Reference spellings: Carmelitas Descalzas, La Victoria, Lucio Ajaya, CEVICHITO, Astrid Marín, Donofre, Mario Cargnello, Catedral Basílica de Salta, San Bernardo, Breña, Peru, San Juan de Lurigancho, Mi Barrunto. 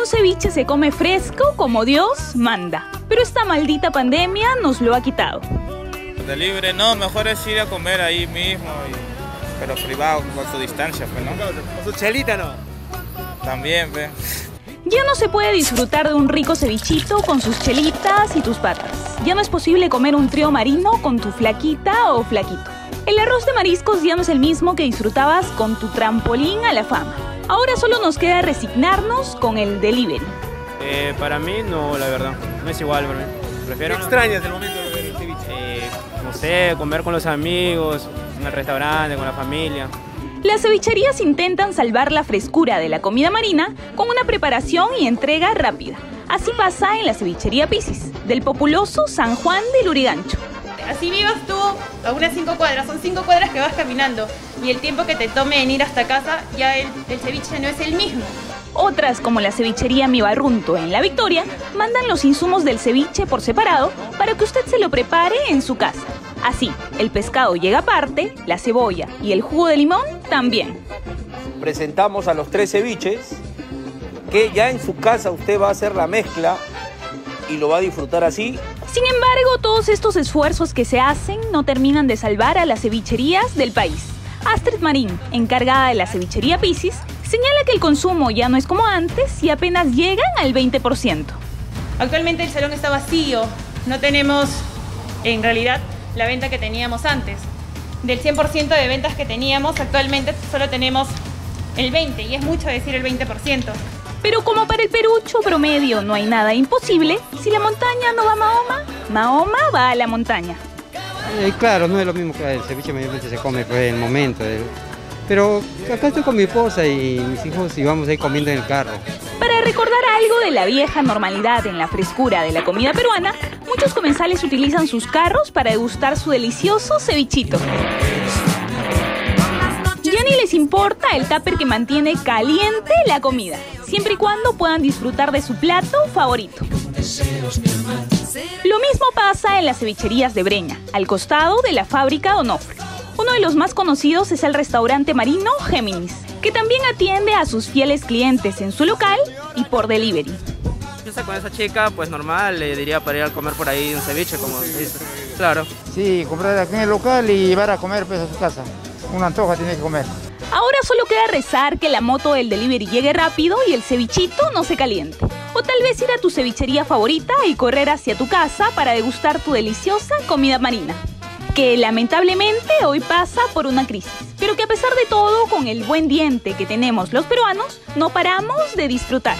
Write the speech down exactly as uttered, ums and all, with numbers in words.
un ceviche se come fresco como Dios manda, pero esta maldita pandemia nos lo ha quitado. De libre no, mejor es ir a comer ahí mismo, y, pero privado, con su distancia, pues, ¿no? Con su chelita, ¿no? También, pues. Ya no se puede disfrutar de un rico cevichito con sus chelitas y tus patas. Ya no es posible comer un trío marino con tu flaquita o flaquito. El arroz de mariscos ya no es el mismo que disfrutabas con tu trampolín a la fama. Ahora solo nos queda resignarnos con el delivery. Eh, para mí no, la verdad. No es igual para mí. Prefiero... ¿Qué extrañas del momento del ceviche? Eh, no sé, comer con los amigos, en el restaurante, con la familia. Las cevicherías intentan salvar la frescura de la comida marina con una preparación y entrega rápida. Así pasa en la cevichería Piscis, del populoso San Juan de Lurigancho. Así vivas tú a unas cinco cuadras, son cinco cuadras que vas caminando y el tiempo que te tome en ir hasta casa ya el, el ceviche no es el mismo. Otras, como la cevichería Mi Barrunto en La Victoria, mandan los insumos del ceviche por separado para que usted se lo prepare en su casa. Así, el pescado llega aparte, la cebolla y el jugo de limón también. Presentamos a los tres ceviches que ya en su casa usted va a hacer la mezcla y lo va a disfrutar así. Sin embargo, todos estos esfuerzos que se hacen no terminan de salvar a las cevicherías del país. Astrid Marín, encargada de la cevichería Piscis, señala que el consumo ya no es como antes y apenas llegan al veinte por ciento. Actualmente el salón está vacío, no tenemos en realidad la venta que teníamos antes. Del cien por ciento de ventas que teníamos, actualmente solo tenemos el veinte por ciento, y es mucho decir el veinte por ciento. Pero como para el perucho promedio no hay nada imposible, si la montaña no va a Mahoma, Mahoma va a la montaña. Eh, claro, no es lo mismo que el ceviche, medianamente se come pues, en el momento. Eh. Pero acá estoy con mi esposa y mis hijos y vamos a ir comiendo en el carro. Para recordar algo de la vieja normalidad en la frescura de la comida peruana, muchos comensales utilizan sus carros para degustar su delicioso cevichito. Ya ni les importa el tupper que mantiene caliente la comida, siempre y cuando puedan disfrutar de su plato favorito. Lo mismo pasa en las cevicherías de Breña, al costado de la fábrica Donofre. Uno de los más conocidos es el restaurante marino Géminis, que también atiende a sus fieles clientes en su local y por delivery. Con esa chica, pues normal, le diría para ir a comer por ahí un ceviche, como se dice. Claro. Sí, comprar aquí en el local y llevar a comer pues, a su casa. Una antoja tiene que comer. Ahora solo queda rezar que la moto del delivery llegue rápido y el cevichito no se caliente. O tal vez ir a tu cevichería favorita y correr hacia tu casa para degustar tu deliciosa comida marina, que lamentablemente hoy pasa por una crisis, pero que a pesar de todo, con el buen diente que tenemos los peruanos, no paramos de disfrutar.